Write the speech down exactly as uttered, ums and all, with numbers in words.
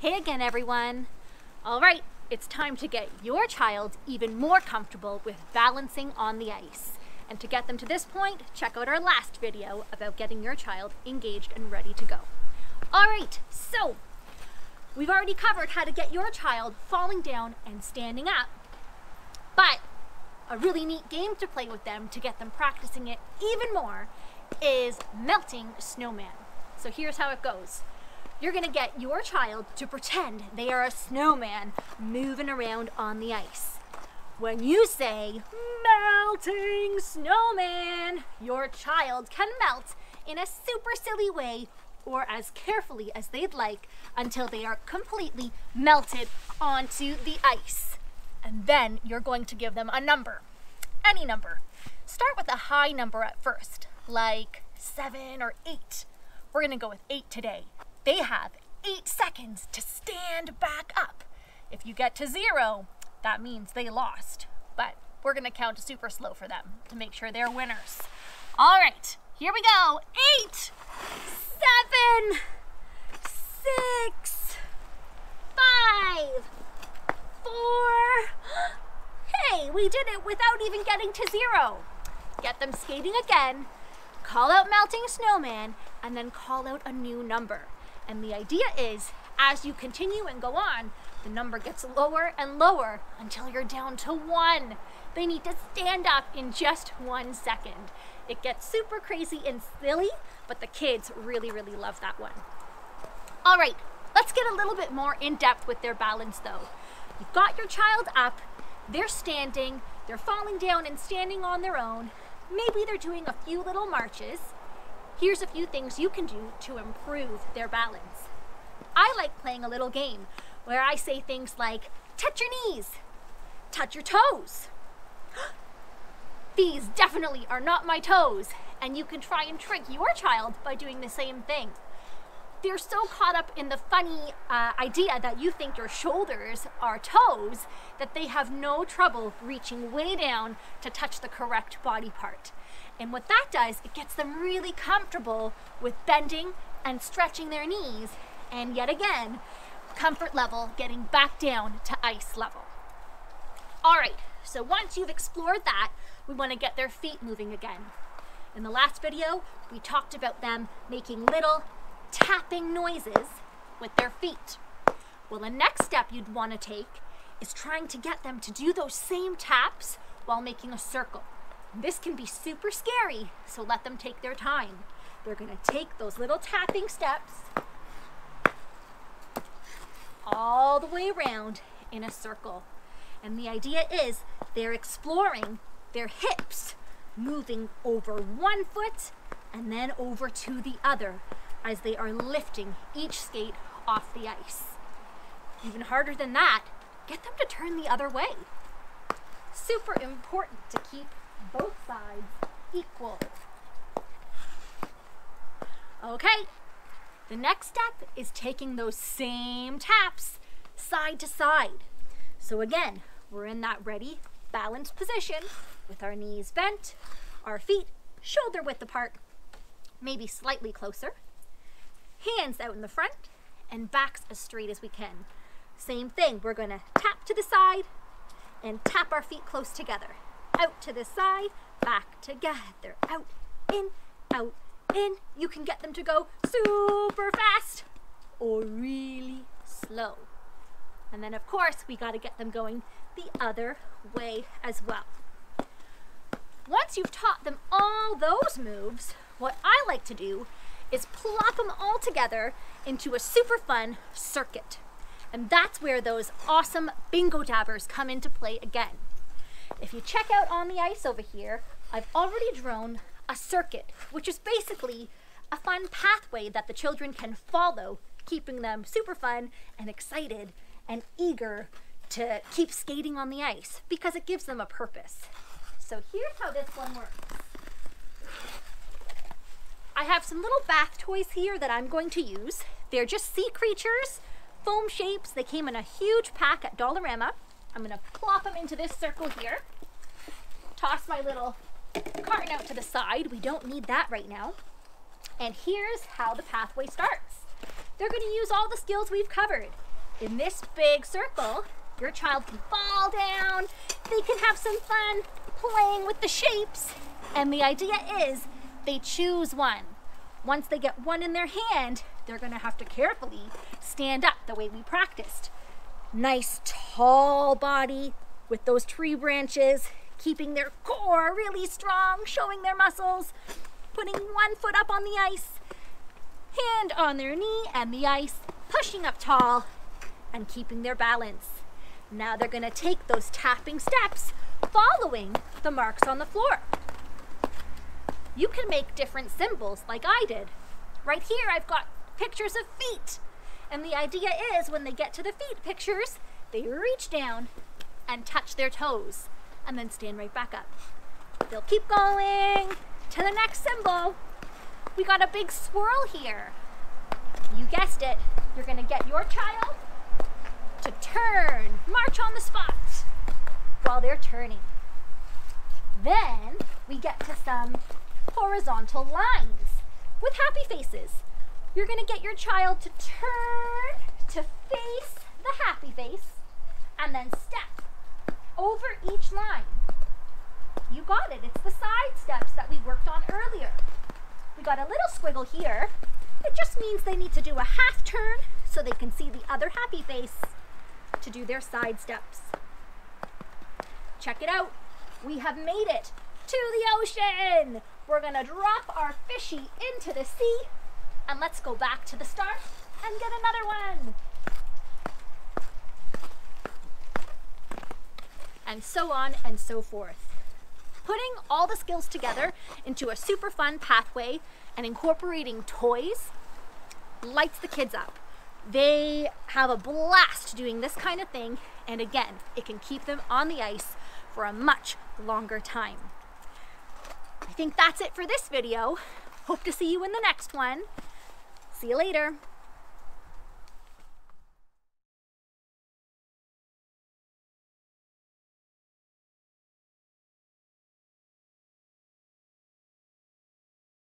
Hey again, everyone. All right, it's time to get your child even more comfortable with balancing on the ice. And to get them to this point, check out our last video about getting your child engaged and ready to go. All right, so we've already covered how to get your child falling down and standing up, but a really neat game to play with them to get them practicing it even more is melting snowman. So here's how it goes. You're gonna get your child to pretend they are a snowman moving around on the ice. When you say, melting snowman, your child can melt in a super silly way or as carefully as they'd like until they are completely melted onto the ice. And then you're going to give them a number, any number. Start with a high number at first, like seven or eight. We're gonna go with eight today. They have eight seconds to stand back up. If you get to zero, that means they lost, but we're gonna count super slow for them to make sure they're winners. All right, here we go. Eight, seven, six, five, four. Hey, we did it without even getting to zero. Get them skating again, call out melting snowman, and then call out a new number. And the idea is, as you continue and go on, the number gets lower and lower until you're down to one. They need to stand up in just one second. It gets super crazy and silly, but the kids really, really love that one. All right, let's get a little bit more in depth with their balance though. You've got your child up, they're standing, they're falling down and standing on their own. Maybe they're doing a few little marches. Here's a few things you can do to improve their balance. I like playing a little game where I say things like, touch your knees, touch your toes. These definitely are not my toes. And you can try and trick your child by doing the same thing. They're so caught up in the funny uh, idea that you think your shoulders are toes that they have no trouble reaching way down to touch the correct body part. And what that does, it gets them really comfortable with bending and stretching their knees, and yet again, comfort level getting back down to ice level. All right, so once you've explored that, we want to get their feet moving again. In the last video, we talked about them making little tapping noises with their feet. Well, the next step you'd want to take is trying to get them to do those same taps while making a circle. This can be super scary, so let them take their time. They're gonna take those little tapping steps all the way around in a circle. And the idea is they're exploring their hips, moving over one foot and then over to the other as they are lifting each skate off the ice. Even harder than that, get them to turn the other way. Super important to keep both sides equal. Okay, the next step is taking those same taps side to side. So again, we're in that ready, balanced position with our knees bent, our feet shoulder width apart, maybe slightly closer, hands out in the front and backs as straight as we can. Same thing, we're gonna tap to the side and tap our feet close together. Out to the side, back together, out, in, out, in. You can get them to go super fast or really slow. And then of course, we gotta get them going the other way as well. Once you've taught them all those moves, what I like to do is plop them all together into a super fun circuit. And that's where those awesome bingo dabbers come into play again. If you check out on the ice over here, I've already drawn a circuit, which is basically a fun pathway that the children can follow, keeping them super fun and excited and eager to keep skating on the ice because it gives them a purpose. So here's how this one works. I have some little bath toys here that I'm going to use. They're just sea creatures, foam shapes. They came in a huge pack at Dollarama. I'm gonna plop them into this circle here, toss my little carton out to the side. We don't need that right now. And here's how the pathway starts. They're gonna use all the skills we've covered. in this big circle, your child can fall down, they can have some fun playing with the shapes. And the idea is they choose one. Once they get one in their hand, they're gonna have to carefully stand up the way we practiced. Nice tall body with those tree branches, keeping their core really strong, showing their muscles, putting one foot up on the ice, hand on their knee and the ice, pushing up tall and keeping their balance. Now they're gonna take those tapping steps, following the marks on the floor. You can make different symbols like I did. Right here, I've got pictures of feet. And the idea is when they get to the feet pictures, they reach down and touch their toes and then stand right back up. They'll keep going to the next symbol. We got a big swirl here. You guessed it. You're gonna get your child to turn, march on the spot while they're turning. Then we get to some horizontal lines with happy faces. You're gonna get your child to turn, to face the happy face, and then step over each line. You got it, it's the side steps that we worked on earlier. We got a little squiggle here. It just means they need to do a half turn so they can see the other happy face to do their side steps. Check it out. We have made it to the ocean. We're gonna drop our fishy into the sea and let's go back to the start and get another one. And so on and so forth. Putting all the skills together into a super fun pathway and incorporating toys lights the kids up. They have a blast doing this kind of thing, and again, it can keep them on the ice for a much longer time. I think that's it for this video. Hope to see you in the next one. See you later.